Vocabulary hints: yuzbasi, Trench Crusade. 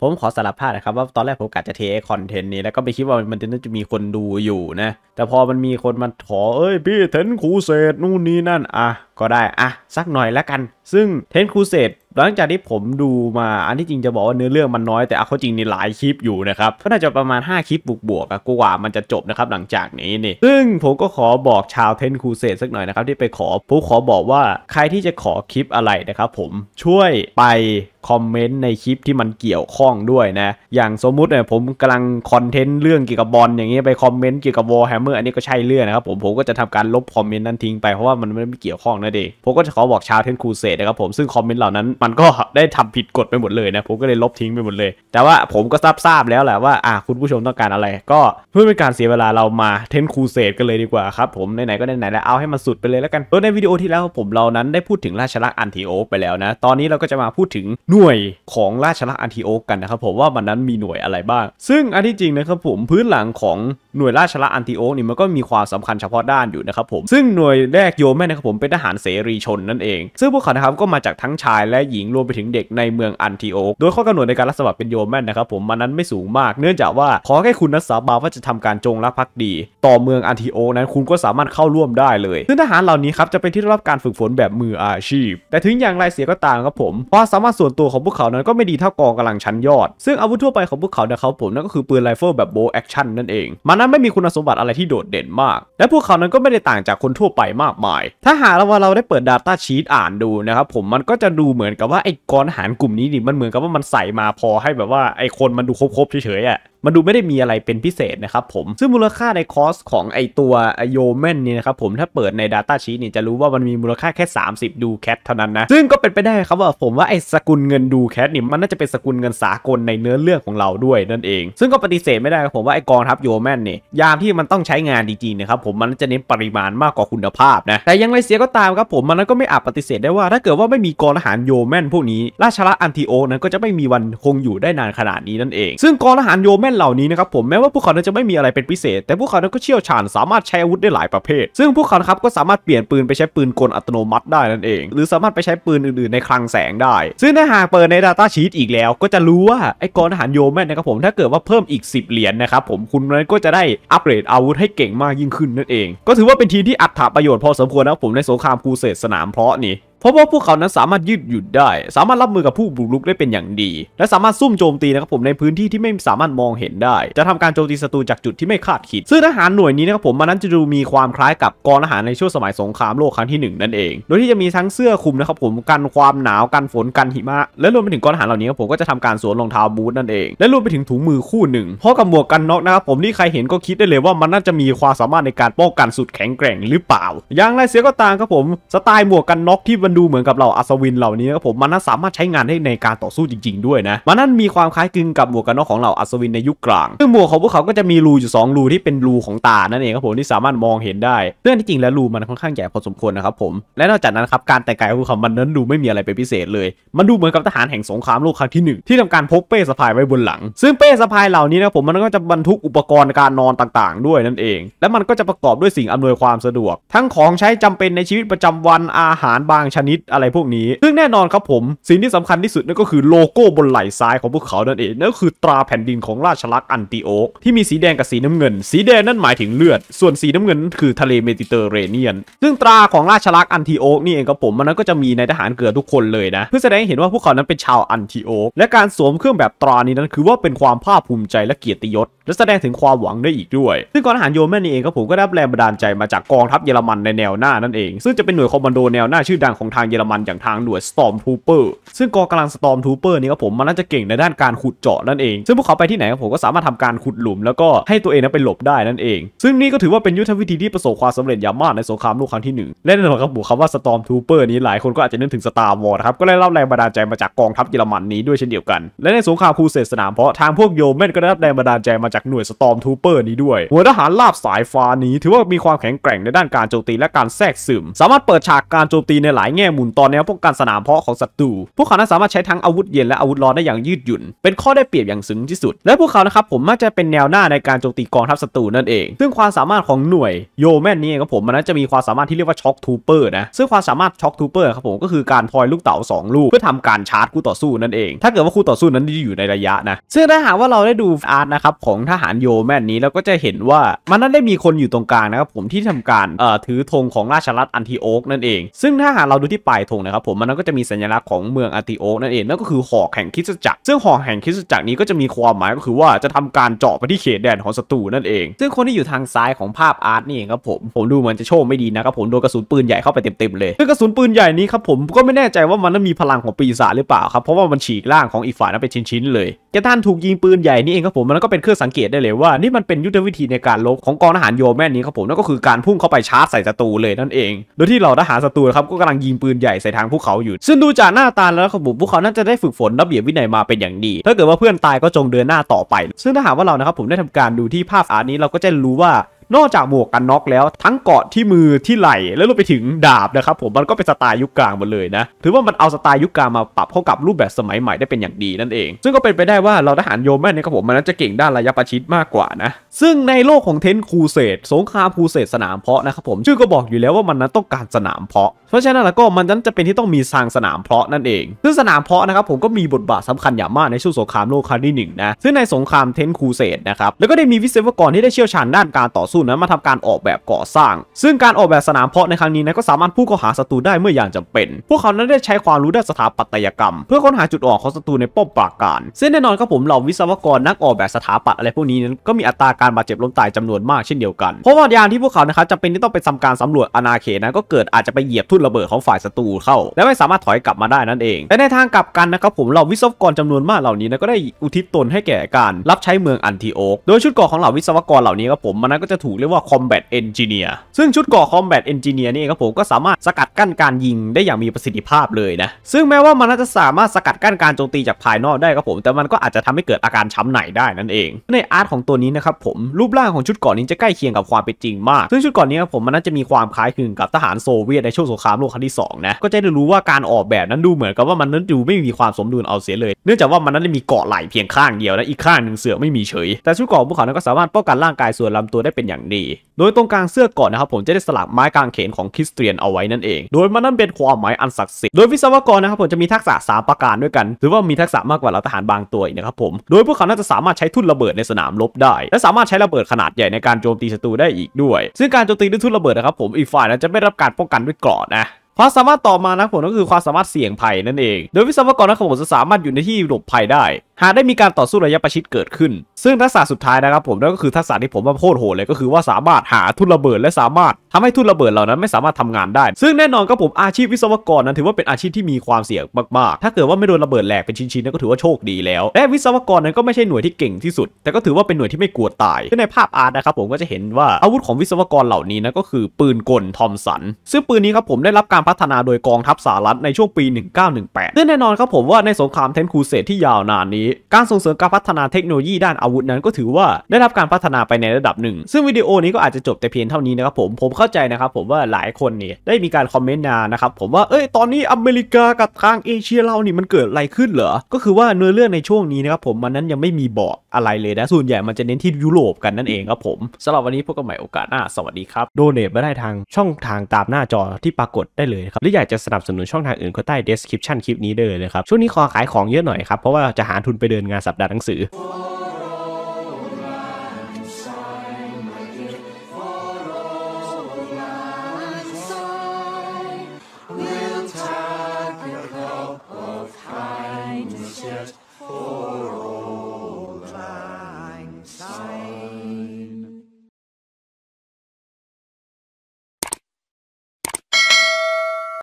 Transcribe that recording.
ผมขอสารภาพนะครับว่าตอนแรกผมกะจะเทคอนเทนต์นี้แล้วก็ไม่คิดว่ามันจะมีคนดูอยู่นะแต่พอมันมีคนมาขอเอ้ยพี่เทนคูเซตนู่นนี่นั่นอ่ะก็ได้อ่ะสักหน่อยแล้วกันซึ่งเทนคูเซตหลังจากที่ผมดูมาอันที่จริงจะบอกว่าเนื้อเรื่องมันน้อยแต่เอาเข้าจริงนี่หลายคลิปอยู่นะครับก็น่าจะประมาณ5คลิปบวกๆกว่ามันจะจบนะครับหลังจากนี้นี่ซึ่งผมก็ขอบอกชาวเทนคูเซตสักหน่อยนะครับที่ไปขอผมขอบอกว่าใครที่จะขอคลิปอะไรนะครับผมช่วยไปคอมเมนต์ในคลิปที่มันเกี่ยวข้องด้วยนะอย่างสมมุติเนี่ยผมกำลังคอนเทนต์เรื่องเกี่ยวกับบอลอย่างเงี้ยไปคอมเมนต์เกี่ยวกับวอลแฮมเมอร์อันนี้ก็ใช่เรื่องนะครับผมก็จะทำการลบคอมเมนต์นั้นทิ้งไปเพราะว่ามันไม่เกี่ยวข้องนั่นเองผมก็จะขอบอกชาวเทนคูเซตนะครับผมซึ่งคอมเมนต์เหล่านั้นมันก็ได้ทำผิดกฎไปหมดเลยนะผมก็เลยลบทิ้งไปหมดเลยแต่ว่าผมก็ทราบแล้วแหละว่าคุณผู้ชมต้องการอะไรก็เพื่อเป็นการเสียเวลาเรามาเทนคูเซตกันเลยดีกว่าครับผมไหนๆก็ไหนๆแล้วเอาให้มันสุดไปเลยแล้วกันในวิดีโอที่แล้วผมเรานั้นได้พูดถึงราชลักษ์อันทิโอไปแล้วนะตอนนี้เราก็จะมาพูดถึงหน่วยของราชลักษ์อันทิโอกกันนะครับผมว่ามันนั้นมีหน่วยอะไรบ้างซึ่งอันที่จริงนะครับผมพื้นหลังของหน่วยราชลักษ์อันทิโอกนี่มันก็มีความสำคัญเฉพาะด้านอยู่นะครับผมซึ่งหน่วยแรกโยแม่นะครับผมเป็นทหารเสรีชนนั่นเองซึ่งพวกเขานะครับก็มาจากทั้งชายและหญิงรวมไปถึงเด็กในเมืองอันทิโอกโดยข้อกำหนดในการรับสมัครเป็นโยแม่นะครับผมมันนั้นไม่สูงมากเนื่องจากว่าขอแค่คุณนักสาบานว่าจะทำการจงรักภักดีต่อเมืองอันทิโอกนั้นคุณก็สามารถเข้าร่วมได้เลยซึ่งทหารเหล่านี้ครับจะเป็นที่รับการฝึกฝนแบบมืออาชีพแต่ถึงอย่างไรเสียก็ตามครับผมความสามารถส่วนตัวของพวกเขานั้นก็ไม่ดีเท่ากองกำลังชั้นยอดซึ่งอาวุธทั่วไปของพวกเขานะครับผมนั่นก็คือปืนไรเฟิลแบบโบว์แอคชั่นนั่นเองมันนั้นไม่มีคุณสมบัติอะไรที่โดดเด่นมากและพวกเขานั้นก็ไม่ได้ต่างจากคนทั่วไปมากมายถ้าหากเราได้เปิด Data Sheet อ่านดูนะครับผมมันก็จะดูเหมือนกับว่าไอ้กองทหารกลุ่มนี้ดิมันเหมือนกับว่ามันใส่มาพอให้แบบว่าไอ้คนมันดูครบๆเฉยๆอ่ะมันดูไม่ได้มีอะไรเป็นพิเศษนะครับผมซึ่งมูลค่าในคอสของไอตัวโยแมนนี่นะครับผมถ้าเปิดใน Data Sheet นี่จะรู้ว่ามันมีมูลค่าแค่30ดูแคทเท่านั้นนะซึ่งก็เป็นไปได้ครับว่าผมว่าไอสกุลเงินดูแคทนี่มันน่าจะเป็นสกุลเงินสากลในเนื้อเรื่องของเราด้วยนั่นเองซึ่งก็ปฏิเสธไม่ได้ครับผมว่าไอกองทัพโยแมนนี่ยามที่มันต้องใช้งานจริงๆนะครับผมมันจะเน้นปริมาณมากกว่าคุณภาพนะแต่ยังไรเสียก็ตามครับผมมันก็ไม่อาจปฏิเสธได้ว่าถ้าเกิดว่าไม่มีกองทหารโยแมนพวกนี้ราชลักษ์อันทิโอกนั้นก็จะไม่มีวันคงอยู่ได้นานขนาดนี้นั่นเองซึ่งกองทหารโยแมนเหล่านี้นะครับผมแม้ว่าพวกเขาจะไม่มีอะไรเป็นพิเศษแต่พวกเขาก็เชี่ยวชาญสามารถใช้อาวุธได้หลายประเภทซึ่งพวกเขาครับก็สามารถเปลี่ยนปืนไปใช้ปืนกลอัตโนมัติได้นั่นเองหรือสามารถไปใช้ปืนอื่นๆในคลังแสงได้ซึ่งถ้าหากเปิดใน Data Sheet อีกแล้วก็จะรู้ว่าไอ้กองทหารโยแมนนะครับผมถ้าเกิดว่าเพิ่มอีก10เหรียญนะครับผมคุณนั้นก็จะได้อัปเกรดอาวุธให้เก่งมากยิ่งขึ้นนั่นเองก็ถือว่าเป็นทีมที่อัตถประโยชน์พอสมควรนะครับผมในสงครามครูเสดสนามเพาะนี่เพราะว่าพวกเขานั้นสามารถยืดหยุ่นได้สามารถรับมือกับผู้บุกรุกได้เป็นอย่างดีและสามารถซุ่มโจมตีนะครับผมในพื้นที่ที่ไม่สามารถมองเห็นได้จะทำการโจมตีศัตรูจากจุดที่ไม่คาดคิดซึ่งทหารหน่วยนี้นะครับผมมันนั้นจะดูมีความคล้ายกับกองทหารในช่วงสมัยสงครามโลกครั้งที่1นั่นเองโดยที่จะมีทั้งเสื้อคลุมนะครับผมกันความหนาวกันฝนกันหิมะและรวมไปถึงกองทหารเหล่านี้ครับผมก็จะทำการสวมรองเท้าบูทนั่นเองและรวมไปถึงถุงมือคู่หนึ่งเพราะกับหมวกกันน็อกนะครับผมที่ใครเห็นก็คิดได้เลยว่ามันน่าจะมีความสามารถในการป้องกันสุดแข็งแกร่งหรือเปล่าอย่างไรเสียก็ตามครับผมสไตล์หมวกกันน็อกที่ดูเหมือนกับเราอัศวินเหล่านี้นะครับผมมันนั้นสามารถใช้งานได้ในการต่อสู้จริงๆด้วยนะมันนั้นมีความคล้ายคลึงกับหมวกกันน็อกของเราอัศวินในยุคกลางซึ่งหมวกของพวกเขาก็จะมีรูอยู่2รูที่เป็นรูของตานั่นเองครับผมที่สามารถมองเห็นได้เรื่องที่จริงแล้วรูมันค่อนข้างใหญ่พอสมควรนะครับผมและนอกจากนั้นครับการแต่งกายของพวกเขามันนั้นดูไม่มีอะไรเป็นพิเศษเลยมันดูเหมือนกับทหารแห่งสงครามโลกครั้งที่1ที่ทำการพกเป้สะพายไว้บนหลังซึ่งเป้สะพายเหล่านี้นะครับผมมันก็จะบรรทุกอุปกรณ์การนอนต่างๆด้วยนั่นเองและมันก็จะประกอบด้วยสิ่งอำนวยความสะดวกทั้งของใช้จำเป็นในชีวิตประจำวันอาหารบางชนิดอะไรพวกนี้ซึ่งแน่นอนครับผมสิ่งที่สำคัญที่สุดนั่นก็คือโลโก้บนไหล่ซ้ายของพวกเขานั่นเองนั่นก็คือตราแผ่นดินของราชลักษ์อันทิโอกที่มีสีแดงกับสีน้ำเงินสีแดงนั่นหมายถึงเลือดส่วนสีน้ำเงินคือทะเลเมดิเตอร์เรเนียนซึ่งตราของราชลักษ์อันทิโอกนี่เองครับผมมันก็จะมีในทหารเกือบทุกคนเลยนะเพื่อแสดงให้เห็นว่าพวกเขานั้นเป็นชาวอันทิโอกและการสวมเครื่องแบบตรานี้นั้นคือว่าเป็นความภาคภูมิใจและเกียรติยศและแสดงถึงความหวังได้อีกด้วยซึ่งกองทหารโยแมนนี่เองครับผมก็ได้แรงบันดาลใจมาจากกองทัพเยอรมันในแนวหน้านั่นเองซึ่งจะเป็นหน่วยคอมมานโดแนวหน้าชื่อดังของทางเยอรมันอย่างทางหน่วย Stormtrooper ซึ่งกองกำลัง Stormtrooper นี่ครับผมมันน่าจะเก่งในด้านการขุดเจาะนั่นเองซึ่งพวกเขาไปที่ไหนครับผมก็สามารถทำการขุดหลุมแล้วก็ให้ตัวเองนั้นไปหลบได้นั่นเองซึ่งนี่ก็ถือว่าเป็นยุทธวิธีที่ประสบความสำเร็จอย่างมากในสงครามโลกครั้งที่1และแน่นอนครับผมคำว่า Stormtrooper นี้หลายคนก็อาจจะนึกถึง Star Wars ครับก็ได้รับแรงบันดาลใจมาจากกองทัพเยอรมันนี้ด้วยเช่นเดียวกันและในสงครามครูเสดสนามเพาะทางพวกโยแมนก็ได้รับแรงบันดาลใจมาจากหน่วย Stormtrooper นี้ด้วยหัวทหารลาบสายฟ้านี้ถือว่ามีความแข็งแกร่งในด้านการโจมตีและการแทรกซึมสามารถเปิดฉากการโจมตีในหลายแ ง่หมุนต่อแนวป้องกันสนามเพาะของศัตรูพวกเขาสามารถใช้ทั้งอาวุธเย็นและอาวุธร้อนได้อย่างยืดหยุ่นเป็นข้อได้เปรียบอย่างสูงที่สุดและพวกเขานะครับผมมักจะเป็นแนวหน้าในการโจมตีกองทัพศัตรูนั่นเองซึ่งความสามารถของหน่วยโยแมนนี่ครับผมมันจะมีความสามารถที่เรียกว่าช็อคทูเปอร์นะซึ่งความสามารถช็อคทูเปอร์ครับผมก็คือการพลอยลูกเต๋า2ลูกเพื่อทำการชาร์จคู่ต่อสู้นั่นเองถ้าเกิดว่าคู่ต่อสู้นั้นอยู่ในระยะนะซึ่งถ้าหากว่าเราได้ดูอาร์ตนะครับของทหารโยแมนนี้เราก็จะเห็นว่ามันนั้นได้มีคนอยู่ตรงกลางนะครับผมที่ทำการถือธงของราชรัฐอันติโอกนั่นเองซึ่งถ้าหากเราดูที่ปลายธงนะครับผมมันก็จะมีสัญลักษณ์ของเมืองอันติโอกนั่นเองนั่นก็คือหอกแห่งคริสตจักรซึ่งหอกแห่งคริสตจักรนี้ก็จะมีความหมายก็คือว่าจะทำการเจาะไปที่เขตแดนของศัตรูนั่นเองซึ่งคนที่อยู่ทางซ้ายของภาพอาร์ตนี่เองครับผมดูมันจะโชคไม่ดีนะครับผมโดนกระสุนปืนใหญ่เข้าไปเต็มๆเลยซึ่งกระสุนปืนใหญ่นี้ครับผมก็ไม่แน่ใจว่ามันมีพลังของปีศาจหรือเปล่าครับเพราะว่ามันฉีกร่างของอีกฝ่ายนั้นเป็นชิ้นๆเลยแกท่านถูกยิงปืนใหญ่นี่เองครับผมมันก็เป็นเครื่องสังเกตได้เลยว่านี่มันเป็นยุทธวิธีในการลบของกองทหารโยแม่นนี้ครับผมนั่นก็คือการพุ่งเข้าไปชาร์จใส่ศัตรูเลยนั่นเองโดยที่เหล่าทหารศัตรูครับก็กำลังยิงปืนใหญ่ใส่ทางพวกเขาอยู่ซึ่งดูจากหน้าตาแล้วครับผมพวกเขาน่าจะได้ฝึกฝนระเบียบวินัยมาเป็นอย่างดีถ้าเกิดว่าเพื่อนตายก็จงเดินหน้าต่อไปซึ่งถ้าหากว่าเรานะครับผมได้ทำการดูที่ภาพอาร์ตนี้เราก็จะรู้ว่านอกจากหมวกกันน็อกแล้วทั้งเกาะที่มือที่ไหล่แล้วรวมไปถึงดาบนะครับผมมันก็เป็นสไตล์ยุคกลางหมดเลยนะถือว่ามันเอาสไตล์ยุคกลางมาปรับเข้ากับรูปแบบสมัยใหม่ได้เป็นอย่างดีนั่นเองซึ่งก็เป็นไปได้ว่าเราทหารโยแมนเนี่ยครับผมมันน่าจะเก่งด้านระยะประชิดมากกว่านะซึ่งในโลกของเทนคูเสดสงครามคูเสดสนามเพาะนะครับผมชื่อก็บอกอยู่แล้วว่ามันนั้นต้องการสนามเพาะเพราะฉะนั้นแล้วก็มันนั้นจะเป็นที่ต้องมีทางสนามเพาะนั่นเองซึ่งสนามเพาะนะครับผมก็มีบทบาทสำคัญอย่างมากในช่วงสงครามโลกครั้งที่1นะซึ่งในสงครามเทนคูเสดนะครับแล้วก็ได้มีวิศวกรที่ได้เชี่ยวชาญด้านการต่อสู้นั้นมาทำการออกแบบก่อสร้างซึ่งการออกแบบสนามเพาะในครั้งนี้นะก็สามารถพุ่งเข้าหาศัตรูได้เมื่ออย่างจำเป็นพวกเขานั้นได้ใช้ความรู้ด้านสถาปัตยกรรมเพื่อค้นหาจุดอ่อนของศัตรูในป้อมปราการซึ่งแน่นอนครับผมเหล่าวิศวกรนักออกแบบสถาปัตย์อะไรพวกนี้นั้นก็มีอัตราการบาดเจ็บล้มตายจำนวนมากเช่นเดียวกันเพราะว่ายานที่พวกเขานะครับจำเป็นที่ต้องไปทำการสำรวจอาณาเขตนะก็เกิดอาจจะไปเหยียบทุ่นระเบิดของฝ่ายศัตรูเข้าและไม่สามารถถอยกลับมาได้นั่นเองแต่ในทางกลับกันนะครับผมเหล่าวิศวกรจำนวนมากเหล่านี้นะก็ได้อุทิศตนให้แก่การรับใช้เมืองอันติโอกโดยชุดเกราะของเหล่าวิศวกรเหล่านี้ครับผมมันก็จะถูกเรียกว่า combat engineer ซึ่งชุดเกราะ combat engineer นี่ครับผมก็สามารถสกัดกั้นการยิงได้อย่างมีประสิทธิภาพเลยนะซึ่งแม้ว่ามันจะสามารถสกัดกั้นการโจมตีจากภายนอกได้ครับผมแต่มันก็อาจจะทำให้เกิดอาการช้ำในได้นั่นเองในอาร์ตของตัวนี้นะครับผมรูปร่างของชุดเกราะนี้จะใกล้เคียงกับความเป็นจริงมากซึ่งชุดเกราะนี้ครับผมมันน่าจะมีความคล้ายคลึงกับทหารโซเวียตในช่วงสงครามโลกครั้งที่2นะก็จะได้รู้ว่าการออกแบบนั้นดูเหมือนกับว่ามันนั้นดูไม่มีความสมดุลเอาเสียเลยเนื่องจากว่ามันนั้นมีเกราะไหล่เพียงข้างเดียวและอีกข้างหนึ่งเสือไม่มีเฉยแต่ชุดเกราะของพวกเขาก็สามารถป้องกันร่างกายส่วนลำตัวได้เป็นอย่างดีโดยตรงกลางเสื้อก่อนนะครับผมจะได้สลักไม้กางเขนของคริสเตียนเอาไว้นั่นเองโดยมันนั้นเป็นความหมายอันศักดิ์สิทธิ์โดยวิศวกรนะครับผมจะมีทักษะ3ประการด้วยกันถือว่ามีทักษะมากกว่าเหล่าทหารบางตัวอีกนะครับผมโดยพวกเขาน่าจะสามารถใช้ทุ่นระเบิดในสนามรบได้และสามารถใช้ระเบิดขนาดใหญ่ในการโจมตีศัตรูได้อีกด้วยซึ่งการโจมตีด้วยทุ่นระเบิดนะครับผมอีกฝ่ายนั้นจะไม่รับการป้องกันด้วยเกราะนะความสามารถต่อมานะครับผมก็คือความสามารถเสี่ยงภัยนั่นเองโดยวิศวกรนะครับผมจะสามารถอยู่ในที่หลบภัยได้หากได้มีการต่อสู้ระยะประชิดเกิดขึ้นซึ่งทักษะสุดท้ายนะครับผมนั่นก็คือทักษะที่ผมว่าโคตรโหดเลยก็คือว่าสามารถหาทุ่นระเบิดและสามารถทำให้ทุ่นระเบิดเหล่านั้นไม่สามารถทำงานได้ซึ่งแน่นอนครับผมอาชีพวิศวกรนั้นถือว่าเป็นอาชีพที่มีความเสี่ยงมากๆถ้าเกิดว่าไม่โดนระเบิดแหลกเป็นชิ้นๆนั่นก็ถือว่าโชคดีแล้วและวิศวกรนั้นก็ไม่ใช่หน่วยที่เก่งที่สุดแต่ก็ถือว่าเป็นหน่วยที่ไม่กลัวตายซึ่งในภาพอาร์ตนะครับผมก็จะเห็นว่าอาวุธของวิศวกรเหล่านี้นะก็คือปืนกลทอมสันซึ่งปืนนี้ครับผมได้รับการพัฒนาโดยกองทัพสหรัฐในช่วงปี 1918 ซึ่งแน่นอนครับผมว่าในสงครามเทนคูเสดที่ยาวนานนี้การส่งเสริมการพัฒนาเทคโนโลยีด้านอาวุธนั้นก็ถือว่าได้รับการพัฒนาไปในระดับหนึ่งซึ่งวิดีโอนี้ก็อาจจะจบแต่เพียงเท่านี้นะครับผมเข้าใจนะครับผมว่าหลายคนเนี่ยได้มีการคอมเมนต์นะครับผมว่าตอนนี้อเมริกากับทางเอเชียเรานี่มันเกิดอะไรขึ้นเหรอก็คือว่าเนื้อเรื่องในช่วงนี้นะครับผมมันนั้นยังไม่มีบอกอะไรเลยนะส่วนใหญ่มันจะเน้นที่ยุโรปกันนั่นเองครับผมสำหรับวันนี้พบกันใหม่โอกาสหน้าสวัสดีครับโดเนทมาได้ทางช่องทางตามหน้าจอที่ปรากฏได้เลยครับหรืออยากจะสนับสนุนช่องทางอื่นก็ใต้ description คลิปนี้ได้เลยครับช่วงนี้ขอขายของเยอะหน่อยครับเพราะว่าจะหาทุนไปเดินงานสัปดาห์หนังสือ